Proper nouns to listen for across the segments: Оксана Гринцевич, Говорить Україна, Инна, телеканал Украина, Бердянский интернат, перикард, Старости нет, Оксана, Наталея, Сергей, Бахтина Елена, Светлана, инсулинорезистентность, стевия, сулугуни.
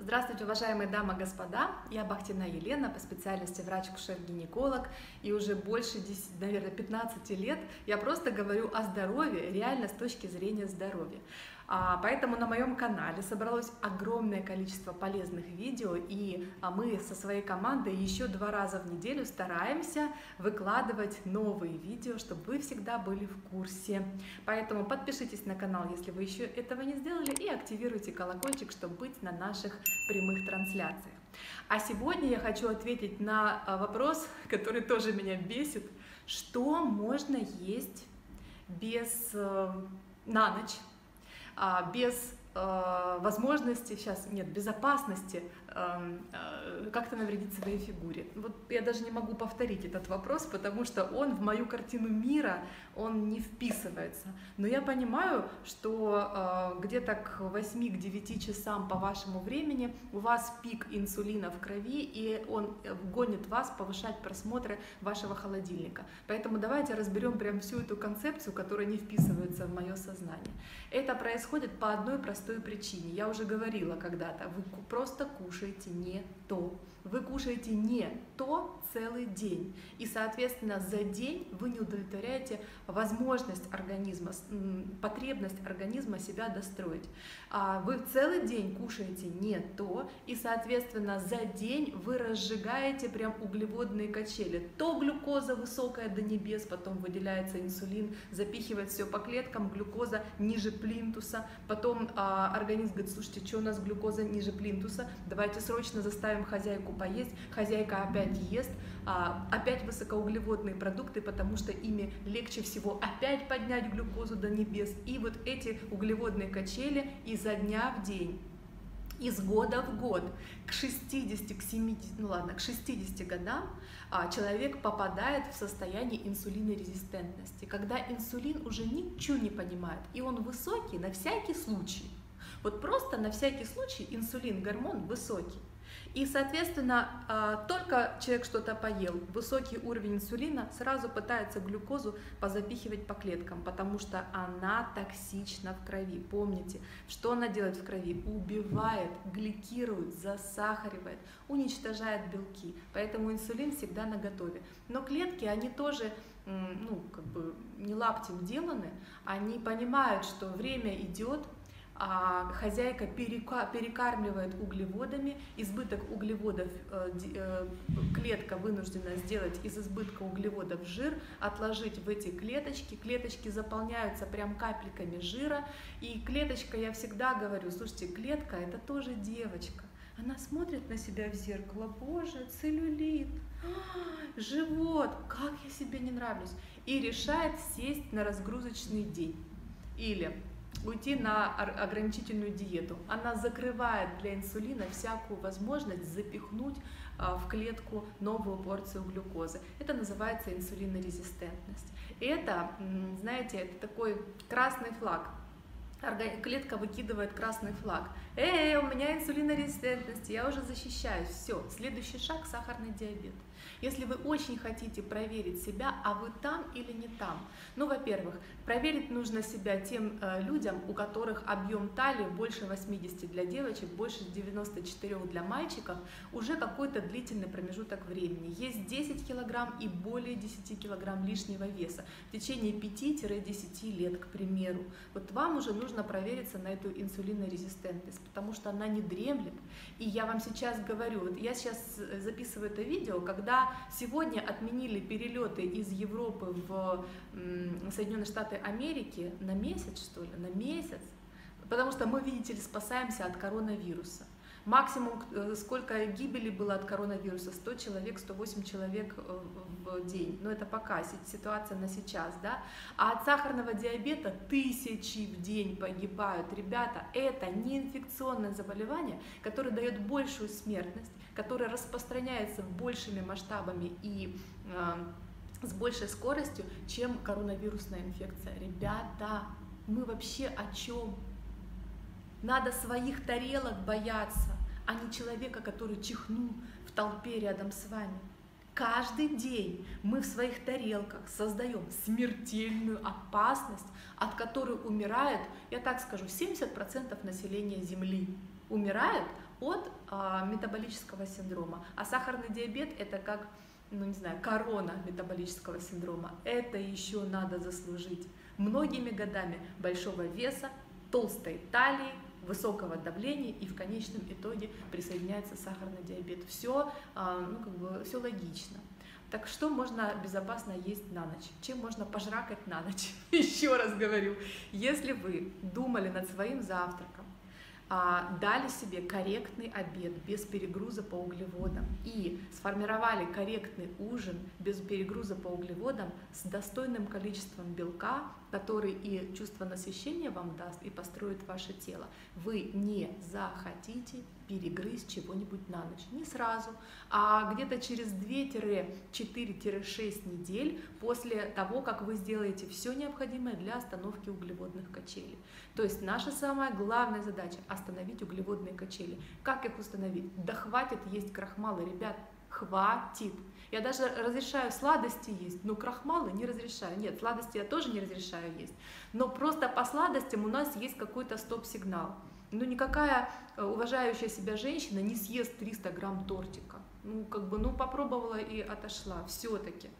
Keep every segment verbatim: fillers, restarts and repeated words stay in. Здравствуйте, уважаемые дамы и господа! Я Бахтина Елена, по специальности врач-акушер-гинеколог, и уже больше, десяти, наверное, пятнадцати лет я просто говорю о здоровье, реально с точки зрения здоровья. Поэтому на моем канале собралось огромное количество полезных видео, и мы со своей командой еще два раза в неделю стараемся выкладывать новые видео, чтобы вы всегда были в курсе. Поэтому подпишитесь на канал, если вы еще этого не сделали, и активируйте колокольчик, чтобы быть на наших прямых трансляциях. А сегодня я хочу ответить на вопрос, который тоже меня бесит. Что можно есть без, э, на ночь? без э, возможности, сейчас нет, безопасности э, э, как-то навредить своей фигуре. Вот я даже не могу повторить этот вопрос, потому что он в мою картину мира, он не вписывается. Но я понимаю, что э, где-то к восьми-девяти часам по вашему времени у вас пик инсулина в крови, и он гонит вас повышать просмотры вашего холодильника. Поэтому давайте разберем прям всю эту концепцию, которая не вписывается в мое сознание. Это происходит по одной простой причине. Я уже говорила когда-то, вы просто кушаете не то. Вы кушаете не то целый день. И, соответственно, за день вы не удовлетворяете возможность организма, потребность организма себя достроить. Вы целый день кушаете не то, и, соответственно, за день вы разжигаете прям углеводные качели. То глюкоза высокая до небес, потом выделяется инсулин, запихивает все по клеткам, глюкоза ниже плинтуса. Потом а, организм говорит: слушайте, что у нас глюкоза ниже плинтуса, давайте срочно заставим хозяйку поесть, хозяйка опять ест, а, опять высокоуглеводные продукты, потому что ими легче всего опять поднять глюкозу до небес. И вот эти углеводные качели изо дня в день, из года в год, к шестидесяти, к семидесяти, ну ладно, к шестидесяти годам а, человек попадает в состояние инсулинорезистентности, когда инсулин уже ничего не понимает, и он высокий на всякий случай. Вот просто на всякий случай инсулин, гормон высокий. И, соответственно, только человек что-то поел, высокий уровень инсулина, сразу пытается глюкозу позапихивать по клеткам, потому что она токсична в крови. Помните, что она делает в крови? Убивает, гликирует, засахаривает, уничтожает белки. Поэтому инсулин всегда наготове. Но клетки, они тоже, ну, как бы не лаптем деланы, они понимают, что время идет, а хозяйка перекармливает углеводами, избыток углеводов клетка вынуждена сделать из избытка углеводов жир, отложить в эти клеточки, клеточки заполняются прям капельками жира, и клеточка, я всегда говорю, слушайте, клетка это тоже девочка, она смотрит на себя в зеркало, боже, целлюлит, живот, как я себе не нравлюсь, и решает сесть на разгрузочный день или уйти на ограничительную диету. Она закрывает для инсулина всякую возможность запихнуть в клетку новую порцию глюкозы. Это называется инсулинорезистентность. Это, знаете, это такой красный флаг. Клетка выкидывает красный флаг. Эй, у меня инсулинорезистентность, я уже защищаюсь. Все, следующий шаг – сахарный диабет. Если вы очень хотите проверить себя, а вы там или не там, ну, во-первых, проверить нужно себя тем э, людям, у которых объем талии больше восьмидесяти для девочек, больше девяноста четырёх для мальчиков, уже какой-то длительный промежуток времени. Есть десять килограмм и более десяти килограмм лишнего веса в течение пяти-десяти лет, к примеру. Вот вам уже нужно нужно провериться на эту инсулинорезистентность, потому что она не дремлет. И я вам сейчас говорю, вот я сейчас записываю это видео, когда сегодня отменили перелеты из Европы в Соединенные Штаты Америки на месяц, что ли, на месяц, потому что мы, видите ли, спасаемся от коронавируса. Максимум, сколько гибели было от коронавируса, сто человек, сто восемь человек в день. Но это пока, ситуация на сейчас, да? А от сахарного диабета тысячи в день погибают. Ребята, это неинфекционное заболевание, которое дает большую смертность, которое распространяется большими масштабами и э, с большей скоростью, чем коронавирусная инфекция. Ребята, мы вообще о чем? Надо своих тарелок бояться, а не человека, который чихнул в толпе рядом с вами. Каждый день мы в своих тарелках создаем смертельную опасность, от которой умирает, я так скажу, семьдесят процентов населения Земли. Умирает от а, метаболического синдрома. А сахарный диабет – это как, ну не знаю, корона метаболического синдрома. Это еще надо заслужить многими годами большого веса, толстой талии, высокого давления, и в конечном итоге присоединяется сахарный диабет. Все, ну, как бы, все логично. Так что можно безопасно есть на ночь? Чем можно пожракать на ночь? Еще раз говорю, если вы думали над своим завтраком, дали себе корректный обед без перегруза по углеводам и сформировали корректный ужин без перегруза по углеводам с достойным количеством белка, который и чувство насыщения вам даст, и построит ваше тело, вы не захотите перегрызть чего-нибудь на ночь. Не сразу, а где-то через две-четыре-шесть недель после того, как вы сделаете все необходимое для остановки углеводных качелей. То есть наша самая главная задача – остановить углеводные качели. Как их установить? Да хватит есть крахмалы, ребят, хватит. Я даже разрешаю сладости есть, но крахмалы не разрешаю. Нет, сладости я тоже не разрешаю есть. Но просто по сладостям у нас есть какой-то стоп-сигнал. Ну, никакая уважающая себя женщина не съест триста грамм тортика. Ну, как бы, ну, попробовала и отошла все-таки.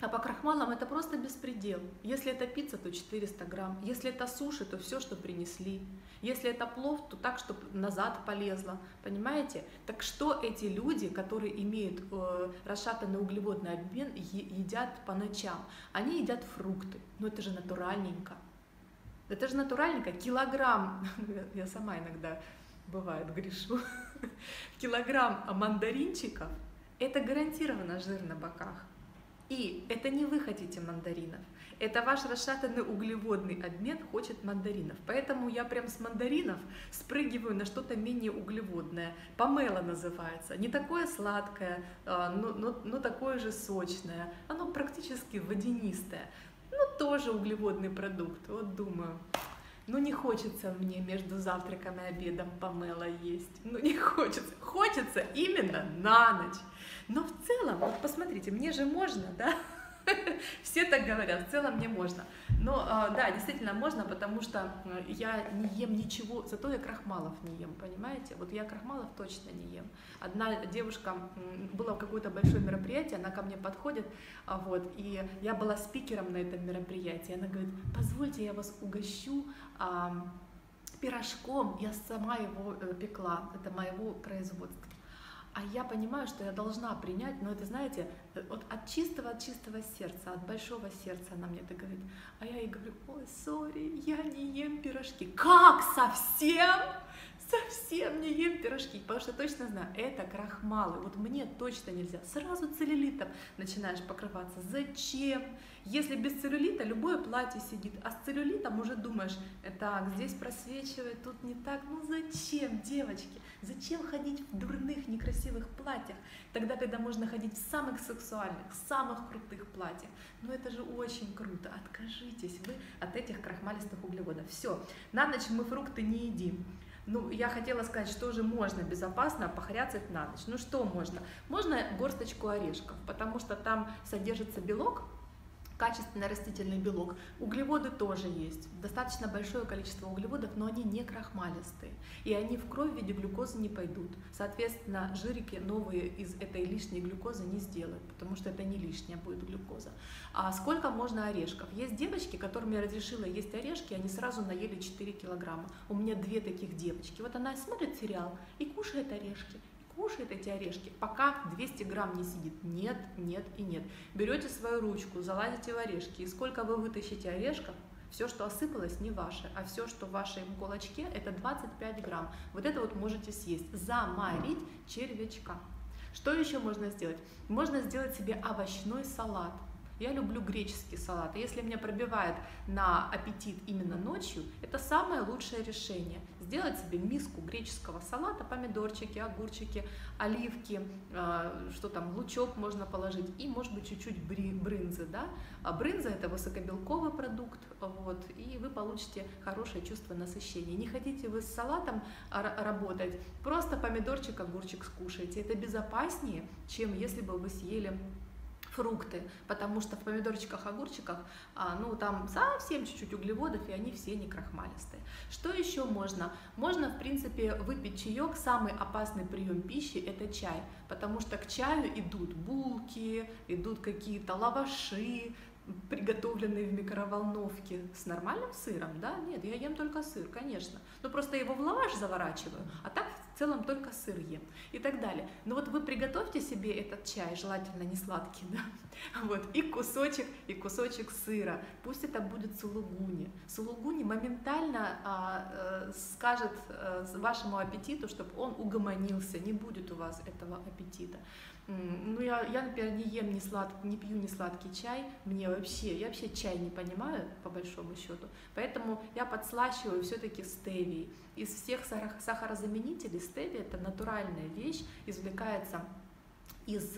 А по крахмалам это просто беспредел. Если это пицца, то четыреста грамм. Если это суши, то все, что принесли. Если это плов, то так, чтобы назад полезло. Понимаете? Так что эти люди, которые имеют э, расшатанный углеводный обмен, едят по ночам? Они едят фрукты. Ну, это же натуральненько. Это же натуральненько, килограмм, я сама иногда, бывает, грешу, килограмм мандаринчиков, это гарантированно жир на боках. И это не вы хотите мандаринов, это ваш расшатанный углеводный обмен хочет мандаринов. Поэтому я прям с мандаринов спрыгиваю на что-то менее углеводное. Помело называется. Не такое сладкое, но, но, но такое же сочное. Оно практически водянистое. Ну, тоже углеводный продукт, вот думаю, ну не хочется мне между завтраком и обедом помело есть, ну не хочется, хочется именно на ночь. Но в целом, вот посмотрите, мне же можно, да? Все так говорят, в целом мне можно. Но да, действительно можно, потому что я не ем ничего, зато я крахмалов не ем, понимаете? Вот я крахмалов точно не ем. Одна девушка, было какое-то большое мероприятие, она ко мне подходит, вот, и я была спикером на этом мероприятии, она говорит: позвольте, я вас угощу пирожком, я сама его пекла, это моего производства. А я понимаю, что я должна принять, но это, знаете, вот от чистого, от чистого сердца, от большого сердца она мне это говорит. А я ей говорю: ой, сори, я не ем пирожки. Как? Совсем? Совсем не ем пирожки, потому что точно знаю, это крахмалы, вот мне точно нельзя. Сразу целлюлитом начинаешь покрываться. Зачем? Если без целлюлита любое платье сидит, а с целлюлитом уже думаешь: так, здесь просвечивает, тут не так. Ну зачем, девочки? Зачем ходить в дурных, некрасивых платьях, тогда, когда можно ходить в самых сексуальных, самых крутых платьях? Ну это же очень круто. Откажитесь вы от этих крахмалистых углеводов. Все, на ночь мы фрукты не едим. Ну, я хотела сказать, что же можно безопасно похряцать на ночь. Ну, что можно? Можно горсточку орешков, потому что там содержится белок, качественный растительный белок. Углеводы тоже есть. Достаточно большое количество углеводов, но они не крахмалистые. И они в кровь в виде глюкозы не пойдут. Соответственно, жирики новые из этой лишней глюкозы не сделают, потому что это не лишняя будет глюкоза. А сколько можно орешков? Есть девочки, которым я разрешила есть орешки, они сразу наели четыре килограмма. У меня две таких девочки. Вот она смотрит сериал и кушает орешки. Кушает эти орешки, пока двести грамм не сидит. Нет, нет и нет. Берете свою ручку, залазите в орешки, и сколько вы вытащите орешков, все, что осыпалось, не ваше, а все, что в вашей кулачке, это двадцать пять грамм. Вот это вот можете съесть, заморить червячка. Что еще можно сделать? Можно сделать себе овощной салат. Я люблю греческий салат. Если меня пробивает на аппетит именно ночью, это самое лучшее решение. Сделать себе миску греческого салата, помидорчики, огурчики, оливки, э, что там, лучок можно положить и, может быть, чуть-чуть брынзы. Да? А брынза – это высокобелковый продукт, вот, и вы получите хорошее чувство насыщения. Не хотите вы с салатом работать, просто помидорчик, огурчик скушайте. Это безопаснее, чем если бы вы съели фрукты, потому что в помидорчиках, огурчиках, ну там совсем чуть-чуть углеводов, и они все не крахмалистые. Что еще можно? Можно, в принципе, выпить чаек. Самый опасный прием пищи – это чай, потому что к чаю идут булки, идут какие-то лаваши, приготовленные в микроволновке с нормальным сыром, да? Нет, я ем только сыр, конечно. Но просто его в лаваш заворачиваю, а так в целом только сыр ем и так далее. Но вот вы приготовьте себе этот чай, желательно не сладкий, да? Вот, и кусочек, и кусочек сыра. Пусть это будет сулугуни. Сулугуни моментально а, а, скажет а, вашему аппетиту, чтобы он угомонился, не будет у вас этого аппетита. Ну, я, я например, не ем, не, слад... не пью не сладкий чай, мне вообще, я вообще чай не понимаю, по большому счету, поэтому я подслащиваю все-таки стевией. Из всех сахарозаменителей стевия — это натуральная вещь, извлекается из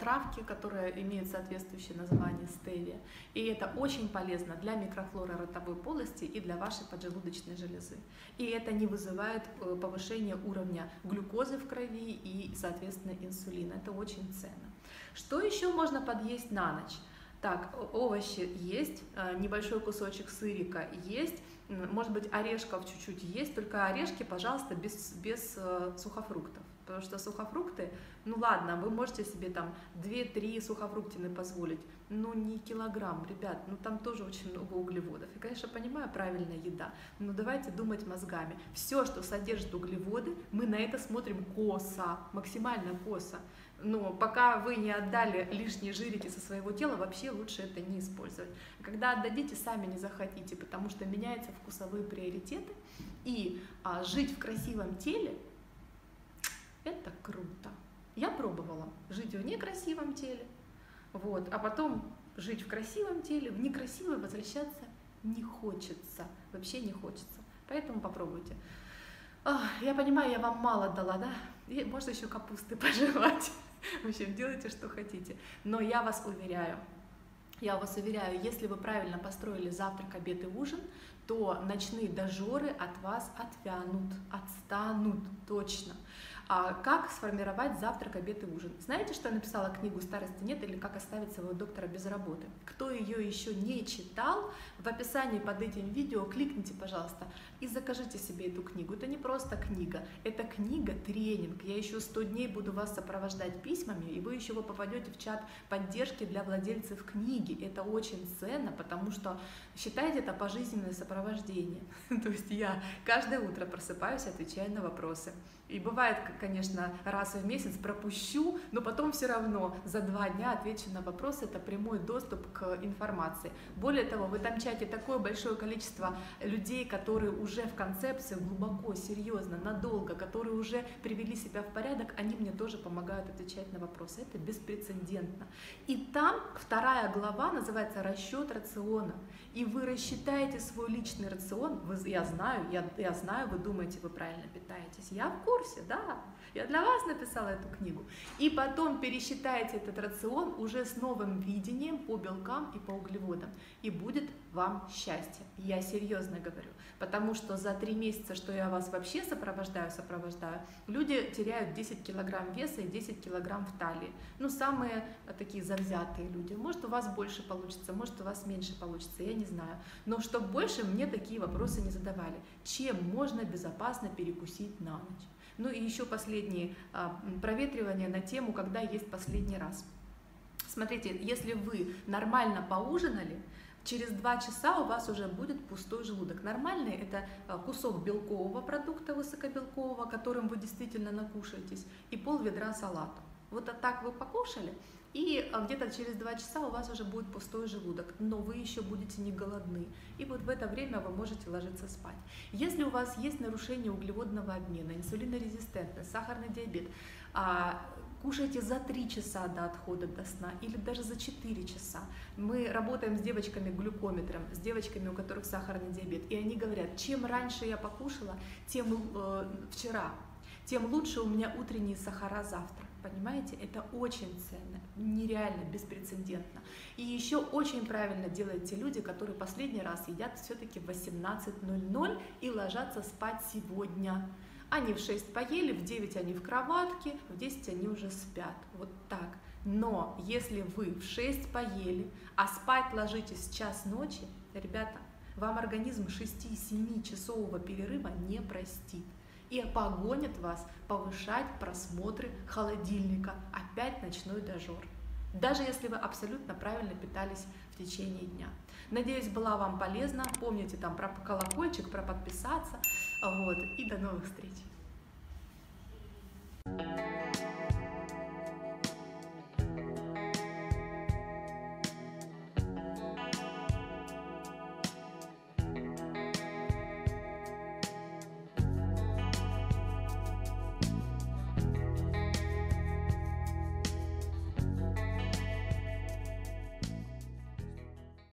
травки, которая имеет соответствующее название стевия. И это очень полезно для микрофлоры ротовой полости и для вашей поджелудочной железы. И это не вызывает повышения уровня глюкозы в крови и, соответственно, инсулина. Это очень ценно. Что еще можно подъесть на ночь? Так, овощи есть, небольшой кусочек сырика есть, может быть, орешков чуть-чуть есть, только орешки, пожалуйста, без, без сухофруктов. Потому что сухофрукты, ну ладно, вы можете себе там две-три сухофруктины позволить, но не килограмм, ребят, ну там тоже очень много углеводов. И, конечно, понимаю, правильная еда, но давайте думать мозгами. Все, что содержит углеводы, мы на это смотрим косо, максимально косо. Но пока вы не отдали лишние жирики со своего тела, вообще лучше это не использовать. Когда отдадите, сами не захотите, потому что меняются вкусовые приоритеты. И а, жить в красивом теле — это круто. Я пробовала жить в некрасивом теле, вот, а потом жить в красивом теле, в некрасивое возвращаться не хочется, вообще не хочется. Поэтому попробуйте. Ох, я понимаю, я вам мало дала, да? И можно еще капусты пожевать. В общем, делайте, что хотите. Но я вас уверяю, я вас уверяю, если вы правильно построили завтрак, обед и ужин, то ночные дожоры от вас отвянут, отстанут точно. А как сформировать завтрак, обед и ужин? Знаете, что я написала книгу «Старости нет» или «Как оставить своего доктора без работы»? Кто ее еще не читал, в описании под этим видео кликните, пожалуйста, и закажите себе эту книгу. Это не просто книга, это книга-тренинг. Я еще сто дней буду вас сопровождать письмами, и вы еще попадете в чат поддержки для владельцев книги. Это очень ценно, потому что считайте это пожизненное сопровождение. То есть я каждое утро просыпаюсь, отвечаю на вопросы. И бывает, конечно, раз в месяц пропущу, но потом все равно за два дня отвечу на вопросы. Это прямой доступ к информации. Более того, в этом чате такое большое количество людей, которые уже в концепции, глубоко, серьезно, надолго, которые уже привели себя в порядок, они мне тоже помогают отвечать на вопросы. Это беспрецедентно. И там вторая глава называется «Расчет рациона». И вы рассчитаете свой личный рацион. Вы, я знаю, я, я знаю, вы думаете, вы правильно питаетесь. Я в курсе, да. Я для вас написала эту книгу. И потом пересчитаете этот рацион уже с новым видением по белкам и по углеводам. И будет вам счастье. Я серьезно говорю. Потому что за три месяца, что я вас вообще сопровождаю, сопровождаю, люди теряют десять килограмм веса и десять килограмм в талии. Ну, самые такие завзятые люди. Может, у вас больше получится, может, у вас меньше получится, я не знаю. Но чтобы больше мне такие вопросы не задавали. Чем можно безопасно перекусить на ночь? Ну и еще последние проветривания на тему, когда есть последний раз. Смотрите, если вы нормально поужинали, через два часа у вас уже будет пустой желудок. Нормальный — это кусок белкового продукта, высокобелкового, которым вы действительно накушаетесь, и пол ведра салата. Вот так вы покушали, и где-то через два часа у вас уже будет пустой желудок, но вы еще будете не голодны. И вот в это время вы можете ложиться спать. Если у вас есть нарушение углеводного обмена, инсулинорезистентность, сахарный диабет, кушайте за три часа до отхода до сна или даже за четыре часа. Мы работаем с девочками-глюкометром, с девочками, у которых сахарный диабет, и они говорят: чем раньше я покушала, тем э, вчера, тем лучше у меня утренние сахара завтра. Понимаете, это очень ценно, нереально, беспрецедентно. И еще очень правильно делают те люди, которые последний раз едят все-таки в восемнадцать ноль-ноль и ложатся спать сегодня. Они в шесть поели, в девять они в кроватке, в десять они уже спят. Вот так. Но если вы в шесть поели, а спать ложитесь в час ночи, ребята, вам организм шести-семичасового перерыва не простит и погонит вас повышать просмотры холодильника, опять ночной дожор, даже если вы абсолютно правильно питались в течение дня. Надеюсь, была вам полезна. Помните там про колокольчик, про подписаться. Вот, и до новых встреч!